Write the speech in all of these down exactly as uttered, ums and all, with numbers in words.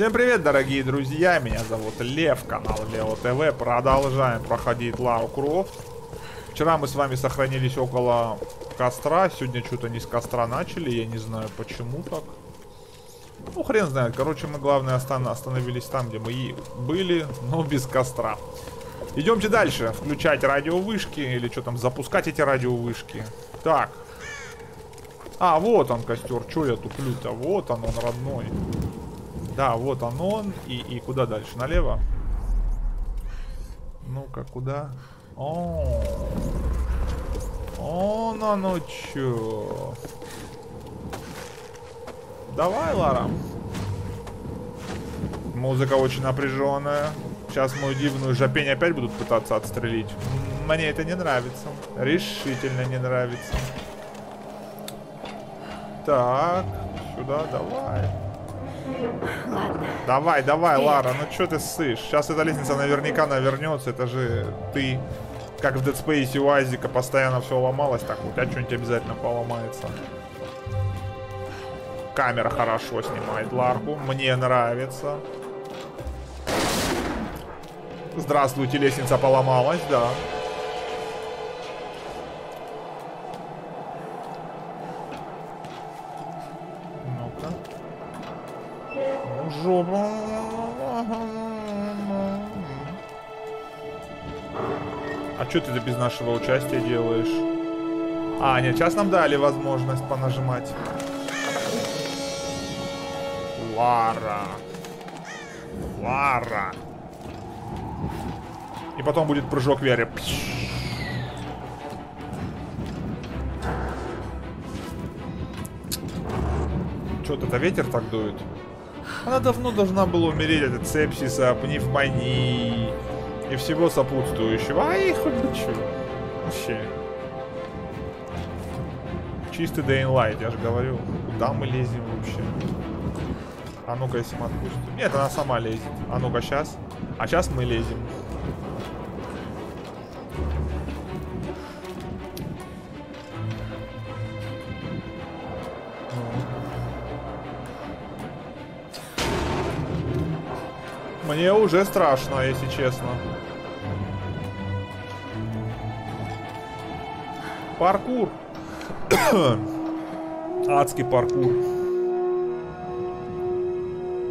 Всем привет, дорогие друзья, меня зовут Лев, канал Лео ТВ. Продолжаем проходить Лару Крофт. Вчера мы с вами сохранились около костра, сегодня что-то не с костра начали, я не знаю почему так. Ну хрен знает, короче мы главное остановились там, где мы и были, но без костра. Идемте дальше, включать радиовышки или что там, запускать эти радиовышки. Так. А, вот он костер, что я туплю-то, вот он, он родной. Да, вот он, он, и, и куда дальше, налево? Ну-ка, куда? О, о, ну, ну, чё? Давай, Лара. Музыка очень напряженная. Сейчас мою дивную жопень опять будут пытаться отстрелить. Мне это не нравится. Решительно не нравится. Так, сюда, давай. Ладно. Давай, давай, Нет. Лара, ну что ты ссышь? Сейчас эта лестница наверняка навернется. Это же ты, как в Dead Space у Айзека, постоянно все ломалось. Так, у тебя что-нибудь обязательно поломается. Камера хорошо снимает Ларку. Мне нравится. Здравствуйте, лестница поломалась, да. Ну-ка. Ну, жопа. А что ты без нашего участия делаешь? А, нет, сейчас нам дали возможность понажимать. Лара. Лара. И потом будет прыжок веры. Что-то это ветер так дует. Она давно должна была умереть от сепсиса, пневмонии и всего сопутствующего. Ай, хоть бы чё. Вообще. Чистый дейнлайт, я же говорю. Куда мы лезем вообще? А ну-ка, если мы отпустим. Нет, она сама лезет. А ну-ка, сейчас. А сейчас мы лезем. Мне уже страшно, если честно. Паркур. Адский паркур.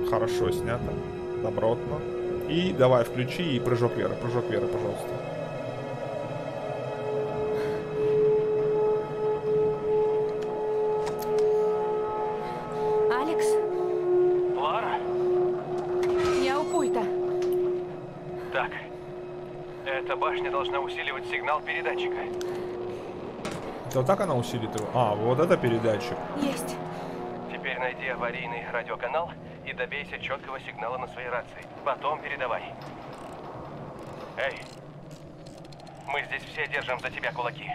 Хорошо снято. Добротно. И давай, включи и прыжок веры. Прыжок веры, пожалуйста. Сигнал передатчика. Да так она усилит его. А, вот это передатчик. Есть. Теперь найди аварийный радиоканал и добейся четкого сигнала на своей рации. Потом передавай. Эй, мы здесь все держим за тебя кулаки.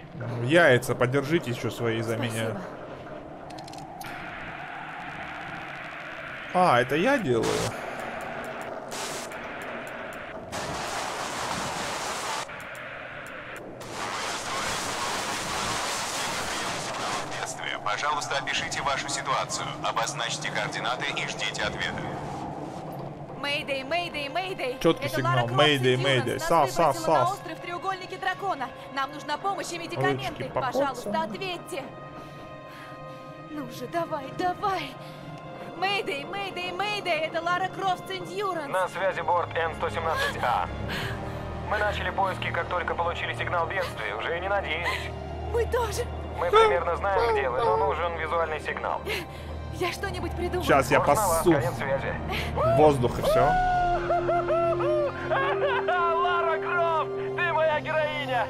Яйца, поддержите еще свои за меня. А, это я делаю? Пожалуйста, опишите вашу ситуацию, обозначьте координаты и ждите ответа. Мэйдэй, Мэйдэй, Мэйдэй. Четкий сигнал. Мэйдэй, Мэйдэй. Сав, сав, сав. На остров треугольники дракона. Нам нужна помощь и медикаменты. Пожалуйста, ответьте. Ну же, давай, давай. Мэйдэй, Мэйдэй, Мэйдэй. Это Lara Croft Endurance. На связи борт Н сто семнадцать А. Мы начали поиски, как только получили сигнал бедствия. Уже не надеялись. Мы тоже. Мы примерно знаем, где вы, но нужен визуальный сигнал. Я что-нибудь придумаю. Сейчас я пасу. Воздух и все. Лара Крофт, ты моя героиня.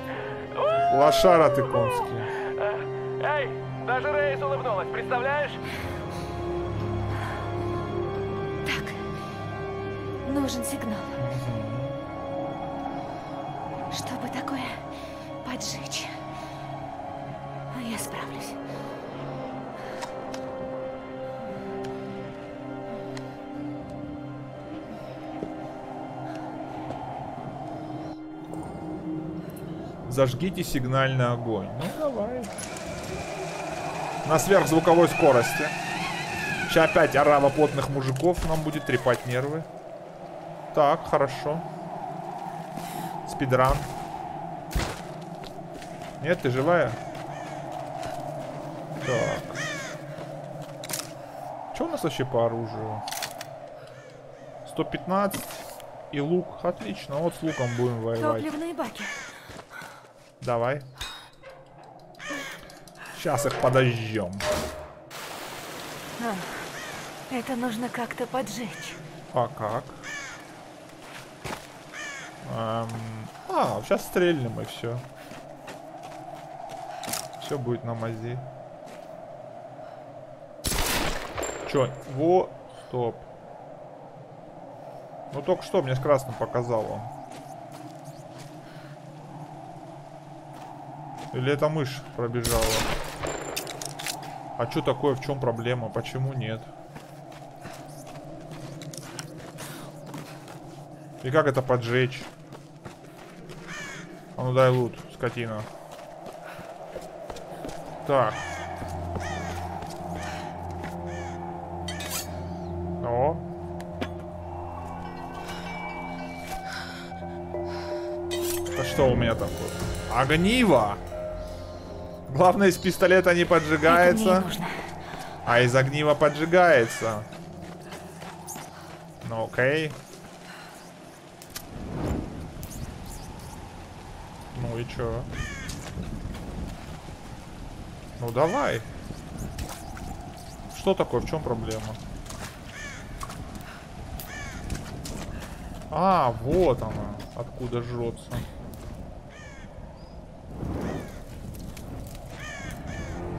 Лошара ты конский. Эй, даже Рейс улыбнулась, представляешь? Так, нужен сигнал. Чтобы такое поджечь. Я справлюсь. Зажгите сигнальный огонь. Ну давай. На сверхзвуковой скорости. Сейчас опять орава потных мужиков нам будет трепать нервы. Так, хорошо. Спидран. Нет, ты живая? Так. Что у нас вообще по оружию? сто пятнадцать и лук. Отлично, вот с луком будем воевать. Топливные баки. Давай. Сейчас их подождем. А, это нужно как-то поджечь. А как? Эм, а, сейчас стрельнем и все. Все будет на мази. Че? Во, стоп. Ну только что мне с красным показало. Или это мышь пробежала? А что такое? В чем проблема? Почему нет? И как это поджечь? А ну дай лут, скотина. Так. О. Это что у меня такое? Огниво! Главное, из пистолета не поджигается, а из огнива поджигается. Ну окей. Ну и чё? Ну давай. Что такое? В чем проблема? А, вот она. Откуда жрется.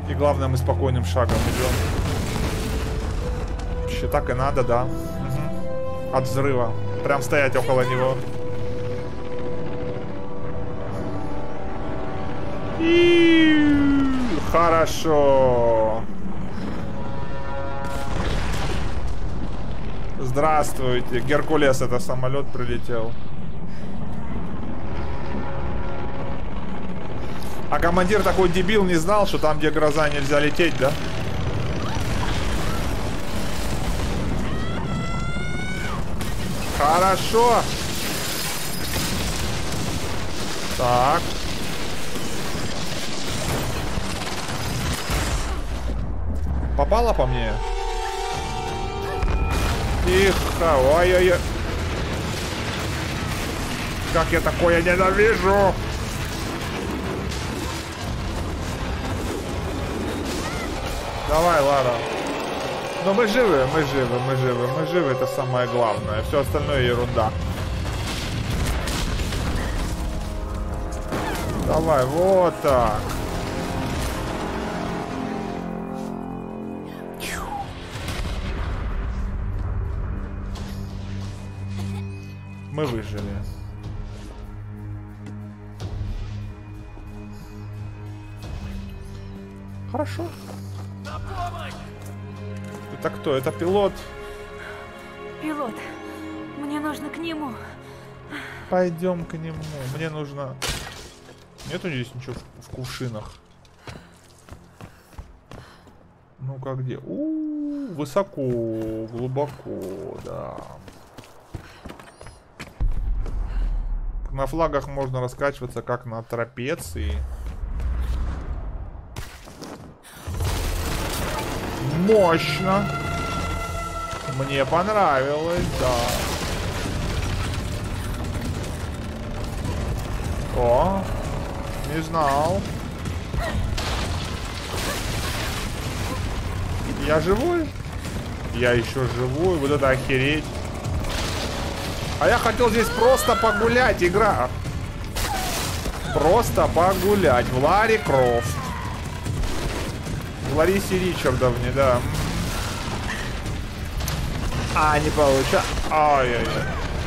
И главное, мы спокойным шагом идем. Вообще так и надо, да. Угу. От взрыва. Прям стоять около него. И хорошо. Здравствуйте. Геркулес, это самолет прилетел. А командир такой дебил, не знал, что там, где гроза, нельзя лететь, да? Хорошо. Так. Попало по мне? Тихо. Ой-ой-ой. Как я такое ненавижу! Давай, Лара. Но мы живы, мы живы, мы живы, мы живы, это самое главное. Все остальное ерунда. Давай, вот так. Мы выжили. Хорошо. Это кто? Это пилот? Пилот. Мне нужно к нему. Пойдем к нему. Мне нужно... Нету здесь ничего в кувшинах? Ну-ка, где? У-у-у, высоко, глубоко, да. На флагах можно раскачиваться, как на трапеции. Мощно. Мне понравилось, да. О, не знал. Я живой? Я еще живой, вот это охереть. А я хотел здесь просто погулять, игра. Просто погулять в Ларе Крофт. Ларисе Ричардовне, да. А, не получается. Ай-яй-яй.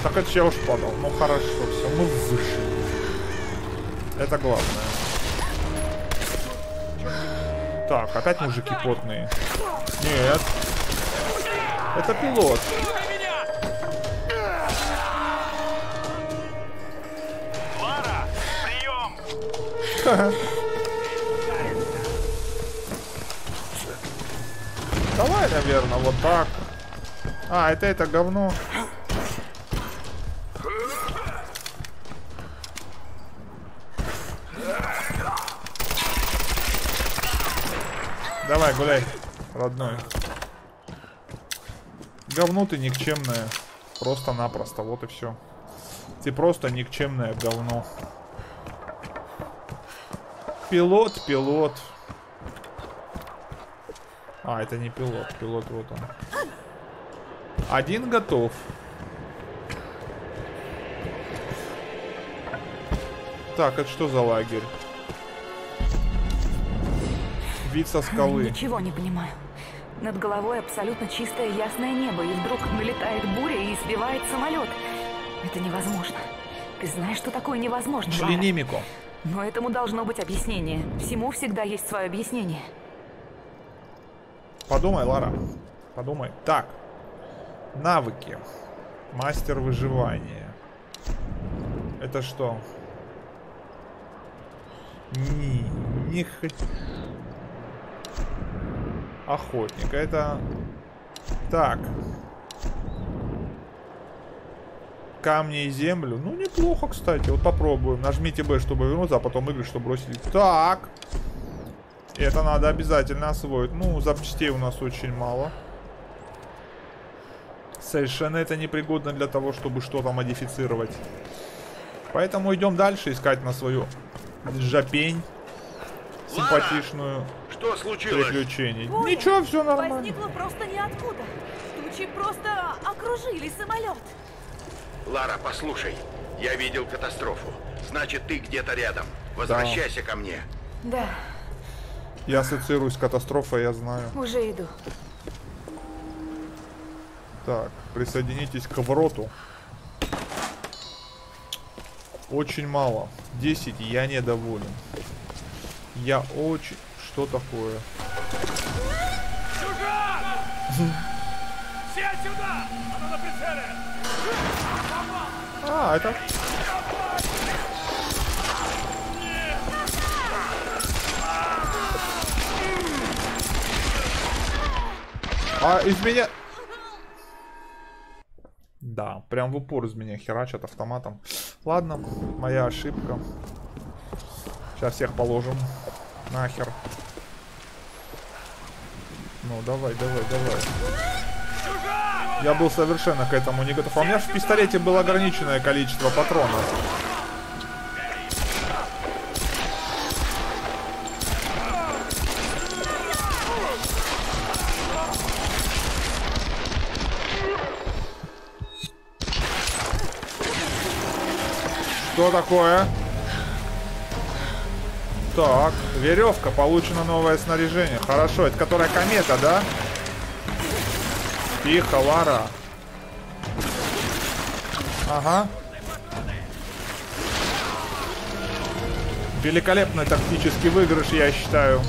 Так это я уж подал. Ну хорошо, все, мы вышли. Это главное. Так, опять мужики потные. Нет. Это пилот. Лара, прием! Давай на верно, вот так. А, это это говно. Давай, гуляй, родной. Говно ты никчемное. Просто-напросто, вот и все. Ты просто никчемное говно. Пилот, пилот. А, это не пилот, пилот вот он. Один готов. Так, это что за лагерь? Вид со скалы. Ничего не понимаю. Над головой абсолютно чистое ясное небо, и вдруг налетает буря и сбивает самолет. Это невозможно. Ты знаешь, что такое невозможно, Лара? Членимику. Но этому должно быть объяснение. Всему всегда есть свое объяснение. Подумай, Лара. Подумай. Так. Навыки. Мастер выживания. Это что? Не, не хочу. Охотник. Это... Так. Камни и землю. Ну, неплохо, кстати. Вот попробуем. Нажмите Б, чтобы вернуться, а потом игры, чтобы бросить. Так. Это надо обязательно освоить. Ну, запчастей у нас очень мало. Совершенно это непригодно для того, чтобы что-то модифицировать. Поэтому идем дальше искать на свою жопень симпатичную. Что случилось? Приключений. Ой, ничего, все нормально. Возникло просто ниоткуда. Тучи просто окружили самолет. Лара, послушай. Я видел катастрофу. Значит, ты где-то рядом. Возвращайся, да, ко мне. Да. Я ассоциируюсь с катастрофой, я знаю. Уже иду. Так, присоединитесь к вроту. Очень мало. десять, я недоволен. Я очень... Что такое? Все сюда! Она на прицеле! А, это... А, из меня... Да, прям в упор из меня херачат автоматом. Ладно, моя ошибка. Сейчас всех положим. Нахер. Ну, давай, давай, давай. Я был совершенно к этому не готов. У меня в пистолете было ограниченное количество патронов. Что такое? Так, веревка, получено новое снаряжение. Хорошо, это которая комета, да? Тихо, Лара. Ага. Великолепный тактический выигрыш, я считаю.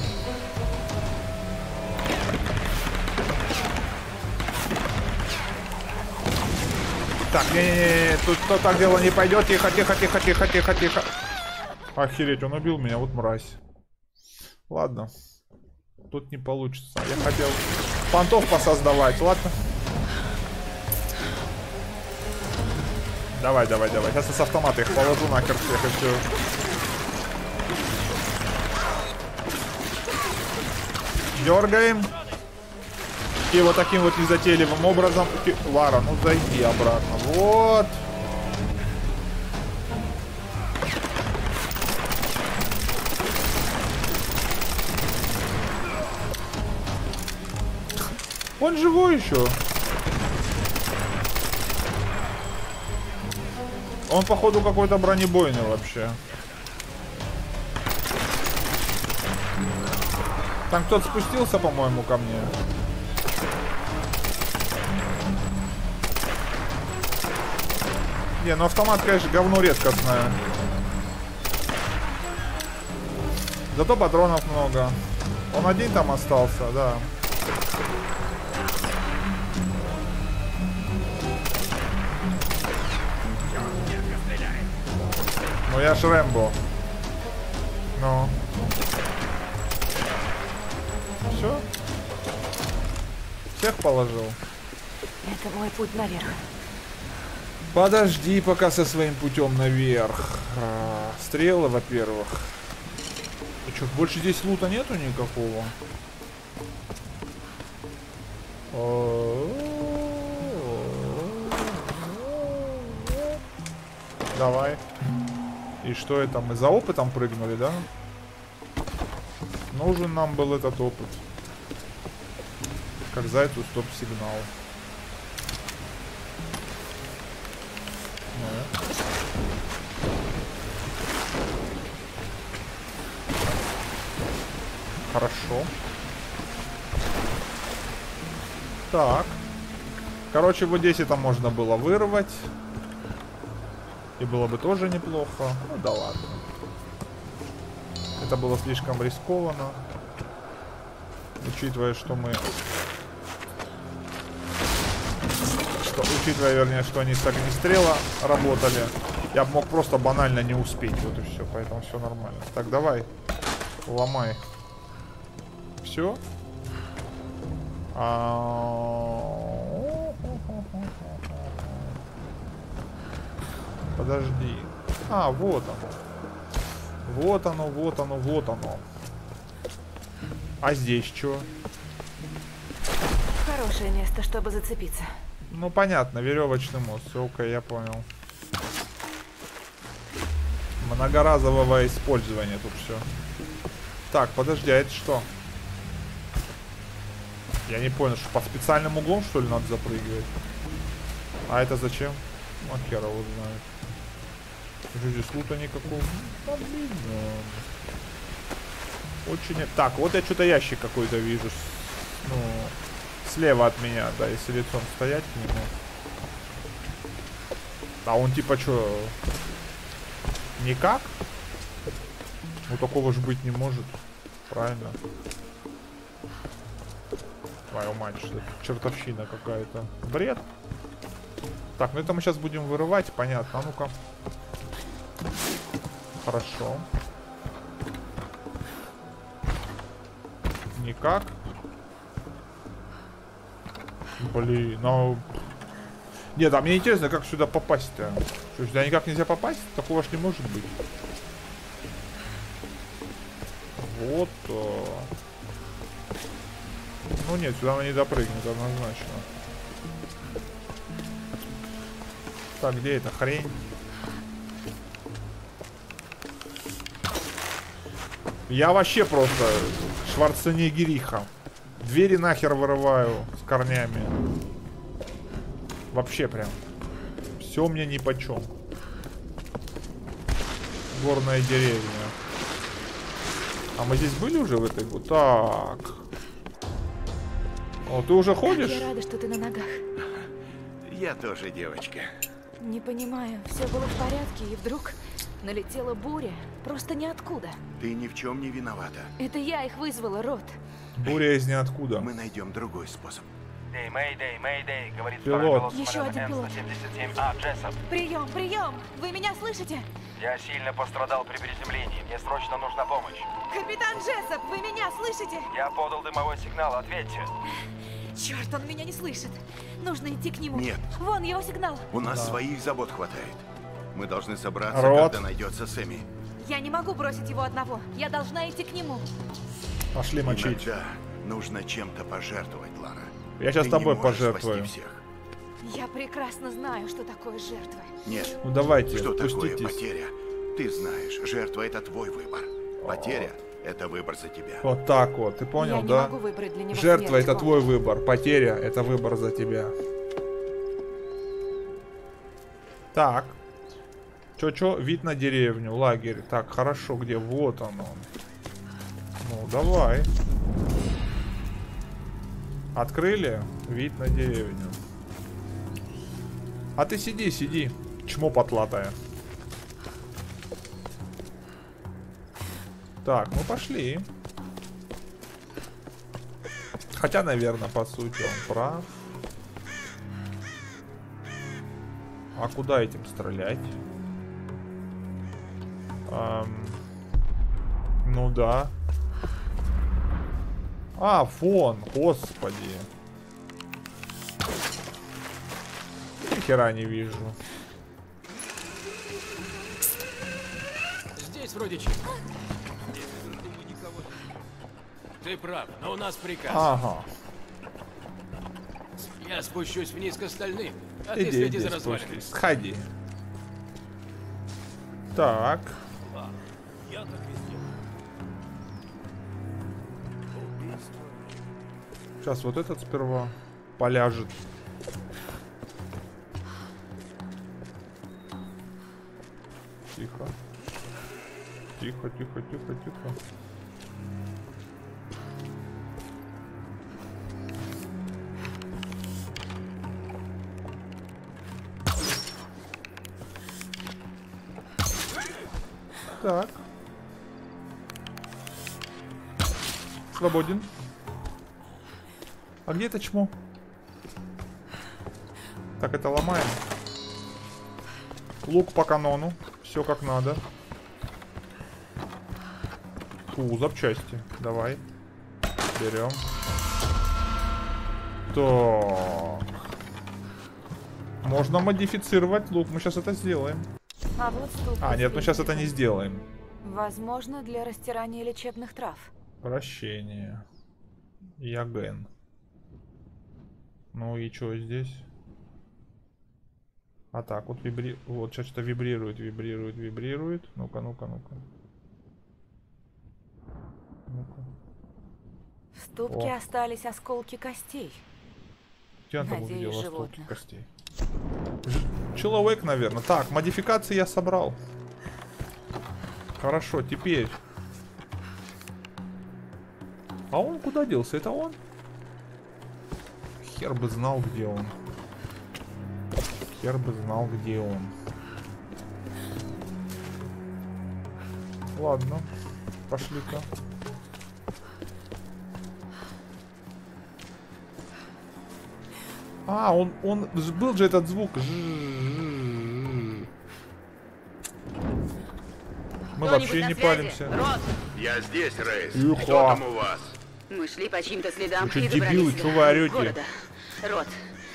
Так, не-не-не, тут то так дело не пойдет. Тихо, тихо, тихо, тихо, тихо, тихо. Охереть, он убил меня, вот мразь. Ладно. Тут не получится. Я хотел понтов посоздавать, ладно. Давай, давай, давай. Сейчас я с автомата их положу нахер всех и все. Дергаем. И вот таким вот незатейливым образом... Лара, ну зайди обратно. Вот. Он живой еще. Он, походу, какой-то бронебойный вообще. Там кто-то спустился, по-моему, ко мне. Не, ну автомат, конечно, говно редкостное. Зато патронов много. Он один там остался, да. Ну я ж Рэмбо. Ну. Все? Всех положил. Это мой путь наверх. Подожди пока со своим путем наверх. А, стрелы, во-первых. А что, больше здесь лута нету никакого? Давай. И что это? Мы за опытом прыгнули, да? Нужен нам был этот опыт. Как зайцу стоп-сигнал. Хорошо. Так. Короче, вот здесь это можно было вырвать. И было бы тоже неплохо. Ну да ладно. Это было слишком рискованно. Учитывая, что мы... Что, учитывая, вернее, что они с огнестрела работали. Я мог просто банально не успеть. Вот и все. Поэтому все нормально. Так, давай. Ломай. Все. Подожди. А, вот оно. Вот оно, вот оно, вот оно. А здесь что? Хорошее место, чтобы зацепиться. Ну понятно, веревочный мост. Окей, я понял. Многоразового использования тут все. Так, подожди, а это что? Я не понял, что под специальным углом, что ли, надо запрыгивать? А это зачем? Макера вот знает. Здесь лута никакого. Очень... Так, вот я что-то ящик какой-то вижу. Ну, слева от меня, да, если лицом стоять к нему. А он типа что? Никак? Ну, такого же быть не может. Правильно. Твою мать, что чертовщина какая-то. Бред. Так, ну это мы сейчас будем вырывать, понятно. А ну-ка. Хорошо. Никак. Блин, ну... Нет, а мне интересно, как сюда попасть-то. Что, сюда никак нельзя попасть? Такого ж не может быть. Вот. Ну нет, сюда она не допрыгнет однозначно. Так, где эта хрень? Я вообще просто Шварценеггериха. Двери нахер вырываю с корнями. Вообще прям. Все мне нипочем. Горная деревня. А мы здесь были уже в этой... Вот так. О, ты уже ходишь? Я рада, что ты на ногах. Я тоже, девочка. Не понимаю, все было в порядке, и вдруг налетела буря. Просто ниоткуда. Ты ни в чем не виновата. Это я их вызвала, Рот. Буря из ниоткуда. Мы найдем другой способ. Эй, Мэйдэй, Мэйдэй, говорит пилот. Еще один пилот. Н сто семьдесят семь А, Джессоп. Прием, прием! Вы меня слышите? Я сильно пострадал при приземлении. Мне срочно нужна помощь. Капитан Джессоп, вы меня слышите? Я подал дымовой сигнал, ответьте. Черт, он меня не слышит. Нужно идти к нему. Нет. Вон его сигнал. У нас да. своих забот хватает. Мы должны собраться, Рот. когда найдется Сэмми. Я не могу бросить его одного. Я должна идти к нему. Пошли мочить. Иногда нужно чем-то пожертвовать, Лара. Я сейчас Ты тобой пожертвую. Я прекрасно знаю, что такое жертва. Нет. Ну давайте. Что пуститесь. такое потеря? Ты знаешь, жертва — это твой выбор. Потеря — это выбор за тебя. Вот так вот, ты понял, Я да? Жертва — это помощь. твой выбор, потеря — это выбор за тебя. Так. Чё-чё, вид на деревню, лагерь. Так, хорошо, где? Вот оно. Ну, давай. Открыли вид на деревню. А ты сиди, сиди. Чмо потлатая. Так, ну пошли. Хотя, наверное, по сути он прав. А куда этим стрелять? Эм, ну да. А, фон, господи. хера не вижу. Здесь вроде чисто. Ты прав, но у нас приказ. Ага. Я спущусь вниз к остальным, а иди, ты следи иди, за развалинами. Сходи. Так. Я так и сделаю. Сейчас вот этот сперва поляжет. Тихо. Тихо, тихо, тихо, тихо. Так. Свободен. А где это чмо? Так, это ломаем. Лук по канону. Все как надо. Фу, запчасти. Давай. Берем. Так. Можно модифицировать лук. Мы сейчас это сделаем. А, вот а нет, мы сейчас это не сделаем. Возможно, для растирания лечебных трав. Прощение. Яген. Ну и что здесь? А так, вот вибри... Вот сейчас что-то вибрирует, вибрирует, вибрирует. Ну-ка, ну-ка, ну-ка. Ну-ка. В ступке О. остались осколки костей. Где она там увидела осколки костей? Человек, наверное. Так, модификации я собрал. Хорошо, теперь. А он куда делся? Это он? Хер бы знал, где он. Хер бы знал, где он. Ладно, пошли-ка. А, он, он, был же этот звук. Мы вообще не палимся. Рот. Я здесь, Рейс. Юха. Кто там у вас? Мы шли по чьим-то следам. Вы что, дебилы, что вы орете? Рот,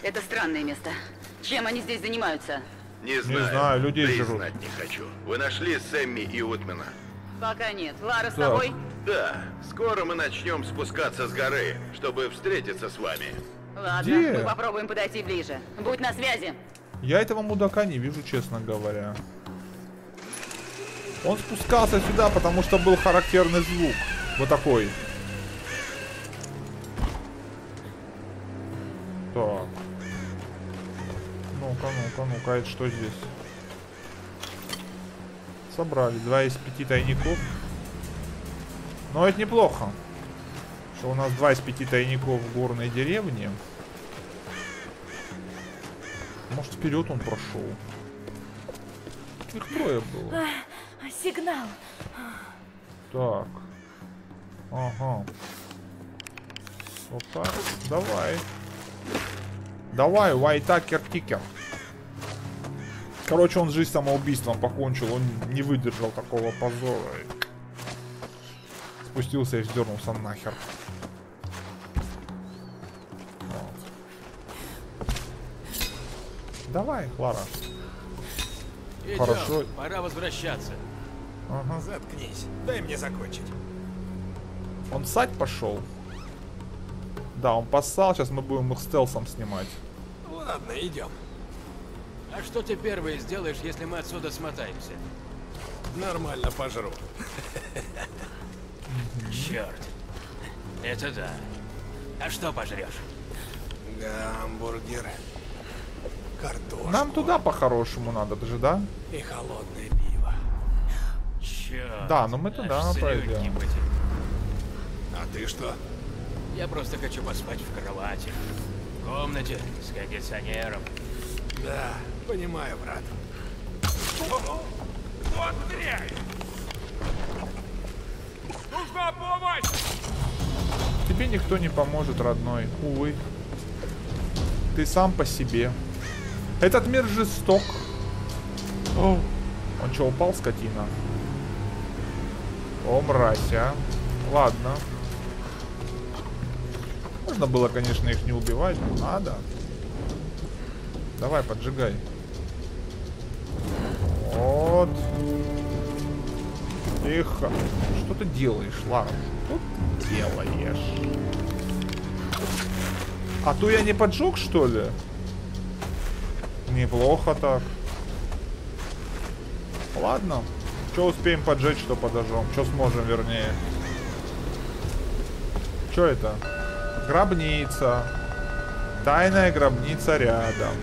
это странное место. Чем они здесь занимаются? Не знаю. Не знаю, людей жрут. Знать не хочу. Вы нашли Сэмми и Утмена? Пока нет. Лара с тобой? Да. Скоро мы начнем спускаться с горы, чтобы встретиться с вами. Ладно, Где? мы попробуем подойти ближе. Будь на связи. Я этого мудака не вижу, честно говоря. Он спускался сюда, потому что был характерный звук. Вот такой. Так. Ну-ка, ну-ка, ну-ка, это что здесь? Собрали два из пяти тайников. Но это неплохо. У нас два из пяти тайников в горной деревне. Может, вперед он прошел? Их трое было. Сигнал. Так. Ага. Вот так. Давай. Давай, Уайтакер-тикер. Короче, он жизнь самоубийством покончил. Он не выдержал такого позора. Спустился и вздернулся нахер. Давай, Лара. Идем. Хорошо. Пора возвращаться. Ага. Заткнись. Дай мне закончить. Он ссать пошел. Да, он поссал. Сейчас мы будем их стелсом снимать. Ладно, идем. А что ты первое сделаешь, если мы отсюда смотаемся? Нормально пожру. Черт. Это да. А что пожрешь? Гамбургер. Картошку. Нам туда по-хорошему надо даже, да? И холодное пиво. Черт, да, но мы туда пройдем. А ты что? Я просто хочу поспать в кровати. В комнате с кондиционером. Да, понимаю, брат. О-о-о! Вот дрянь! Нужна помощь! Тебе никто не поможет, родной. Увы. Ты сам по себе. Этот мир жесток. О, он что, упал, скотина? О, мразь, а. Ладно. Можно было, конечно, их не убивать, но надо. Давай, поджигай. Вот. Тихо. Что ты делаешь, Лара? Что ты делаешь? А то я не поджег, что ли? Неплохо так. Ладно. Что успеем поджечь, что подожжем. Что сможем, вернее. Что это? Гробница. Тайная гробница рядом.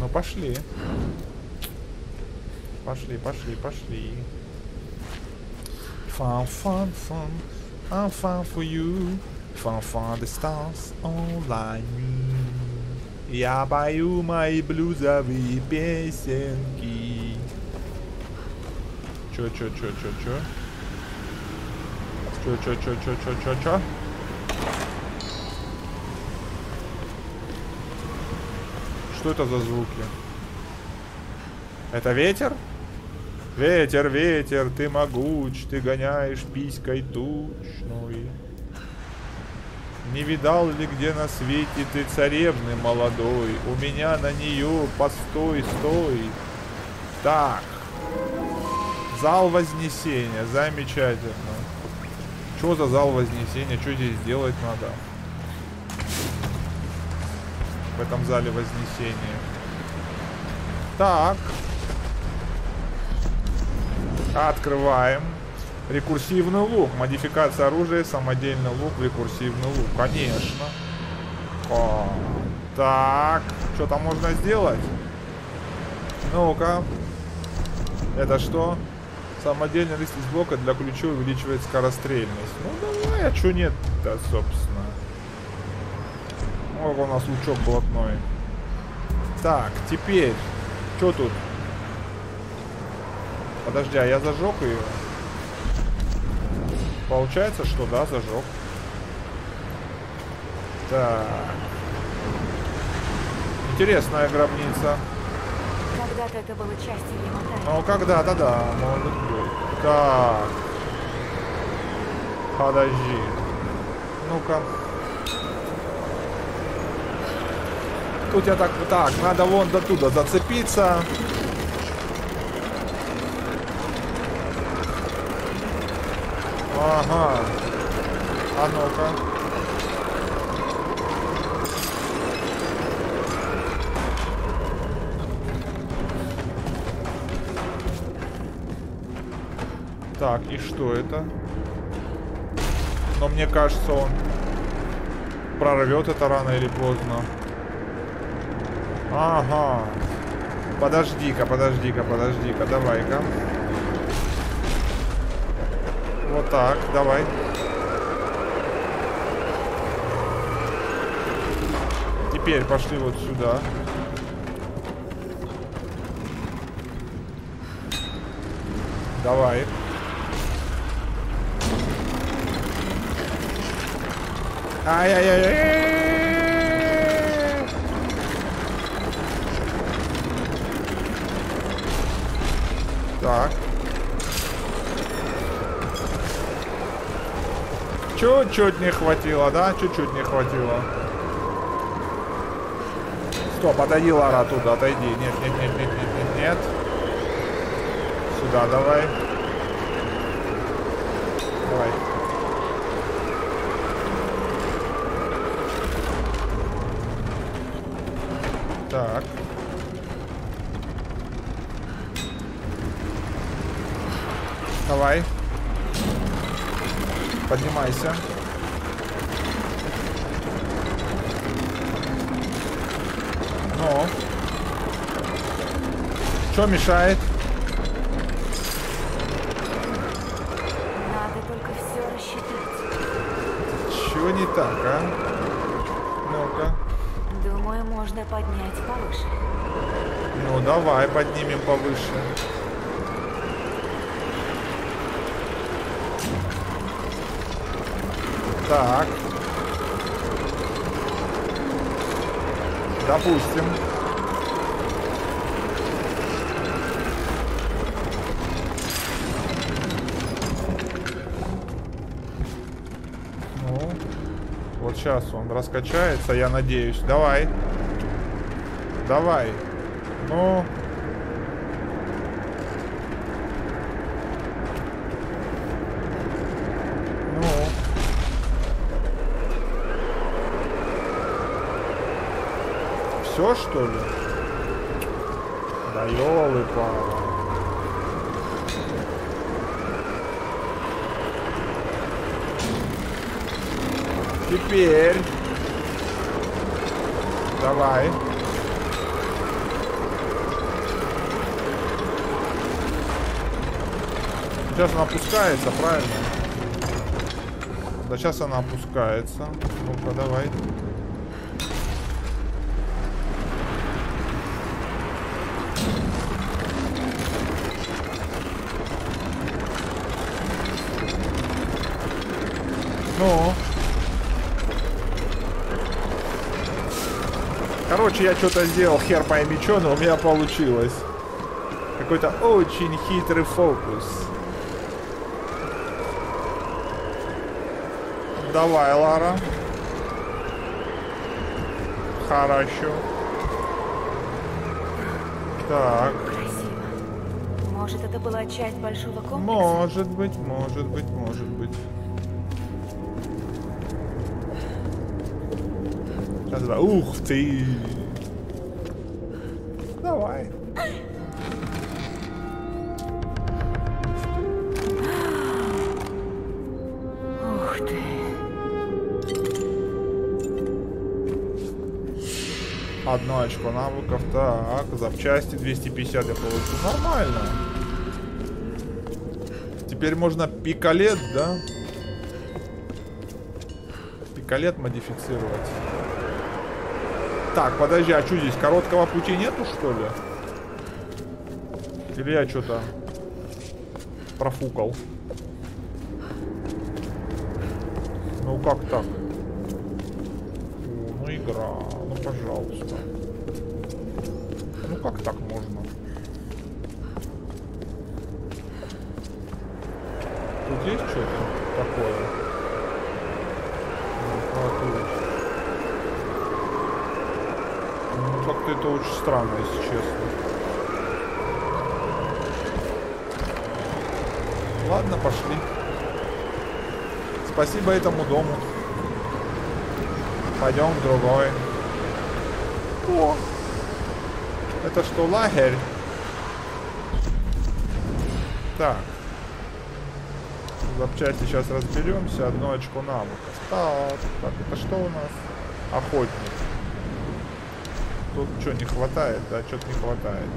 Ну пошли. Пошли, пошли, пошли. Fun, fun, fun. I'm fun for you. Fun, fun, the stars online. Я пою мои блюзовые песенки. Чё, чё, чё, чё, чё? Чё, чё, чё, чё, чё, чё, чё? Что это за звуки? Это ветер? Ветер, ветер, ты могуч, ты гоняешь писькой тучной. Не видал ли где на свете ты царевны молодой? У меня на нее постой, стой. Так. Зал Вознесения, замечательно. Что за зал Вознесения? Что здесь делать надо? В этом зале Вознесения. Так. Открываем. Рекурсивный лук. Модификация оружия. Самодельный лук. Рекурсивный лук. Конечно. О. Так. Что там можно сделать? Ну-ка. Это что? Самодельный лист из блока для ключа увеличивает скорострельность. Ну давай, а что нет-то, собственно. Ой, у нас лучок блатной. Так, теперь. Что тут? Подожди, а я зажег ее? Получается, что да, зажег. Так. Интересная гробница. Когда-то это было частью его. Ну, когда-то, да. Может быть. Так. Подожди. Ну-ка. Тут я так... Так, надо вон до туда зацепиться. Ага. А ну-ка. Так, и что это? Но мне кажется, он прорвет это рано или поздно. Ага. Подожди-ка, подожди-ка, подожди-ка. Давай-ка. Вот так, давай. Теперь пошли вот сюда. Давай. Ай-яй-яй-яй! Так. Чуть-чуть не хватило, да? Чуть-чуть не хватило. Стоп, отойди, Лара, оттуда, отойди. Нет, нет, нет, нет, нет, нет. Сюда давай. Давай. Так. Давай. Поднимайся. Ну. Что мешает? Надо только все рассчитать. Чего не так, а? Ну-ка. Думаю, можно поднять повыше. Ну, давай поднимем повыше. Так. Допустим. Ну, вот сейчас он раскачается, я надеюсь. Давай. Давай. Ну... Все, что ли? Да ёлы-палы. Теперь. Давай. Сейчас она опускается, правильно? Да сейчас она опускается. Ну-ка, давай. Короче, я что-то сделал, хер пойми чё, но у меня получилось. Какой-то очень хитрый фокус. Давай, Лара. Хорошо. Так. Красиво. Может, это была часть большого комплекса? Может быть, может быть, может быть. Ух ты! Давай. Ух ты. Одно очко навыков. Так, запчасти двести пятьдесят я получил. Нормально. Теперь можно пикалет, да? Пикалет модифицировать. Так, подожди, а что здесь? Короткого пути нету, что ли? Или я что-то профукал? Ну как так? Ну игра, ну пожалуйста. Ну как так можно? Тут есть что-то такое? Как-то это очень странно, если честно. Ладно, пошли. Спасибо этому дому. Пойдем в другой. О! Это что, лагерь? Так. В запчасти сейчас разберемся. Одно очко навыка. Так, так, это что у нас? Охотник. Тут что, не хватает? Да, что-то не хватает.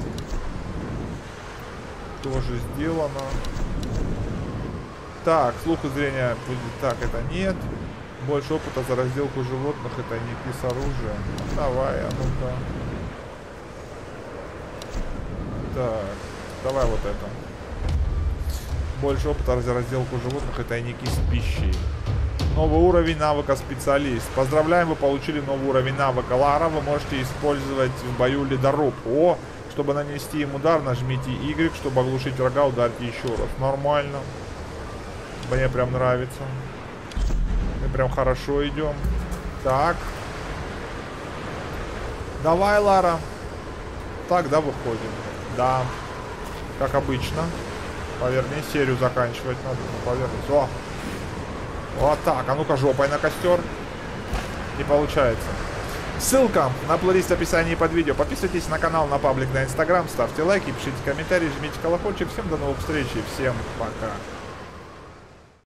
Тоже сделано. Так, слух и зрение будет. Так, это нет. Больше опыта за разделку животных. Это не пис оружия. Давай, а ну-ка. Так, давай вот это. Больше опыта за разделку животных. Это не кис пищи. Новый уровень навыка специалист. Поздравляем, вы получили новый уровень навыка Лара. Вы можете использовать в бою ледоруб. О, чтобы нанести им удар, нажмите Y, чтобы оглушить врага, ударьте еще раз. Нормально. Мне прям нравится. Мы прям хорошо идем. Так. Давай, Лара. Так, да, выходим. Да. Как обычно. Поверни, серию заканчивать надо. Повернись. О! Вот так, а ну-ка жопой на костер. Не получается. Ссылка на плейлист в описании под видео. Подписывайтесь на канал, на паблик, на инстаграм. Ставьте лайки, пишите комментарии, жмите колокольчик. Всем до новых встреч и всем пока.